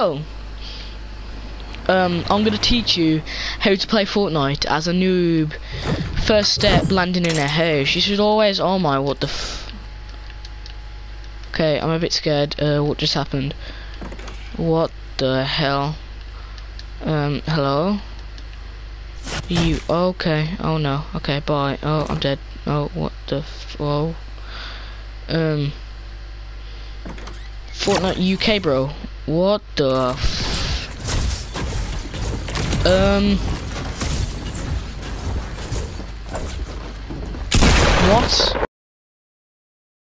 So, I'm gonna teach you how to play Fortnite as a noob. First step, landing in a house. You should always, oh my, what the f. Okay, I'm a bit scared. What just happened? What the hell? Hello? You, okay, oh no, okay, bye. Oh, I'm dead. Oh, what the f. Oh. Fortnite UK, bro. What the f. What?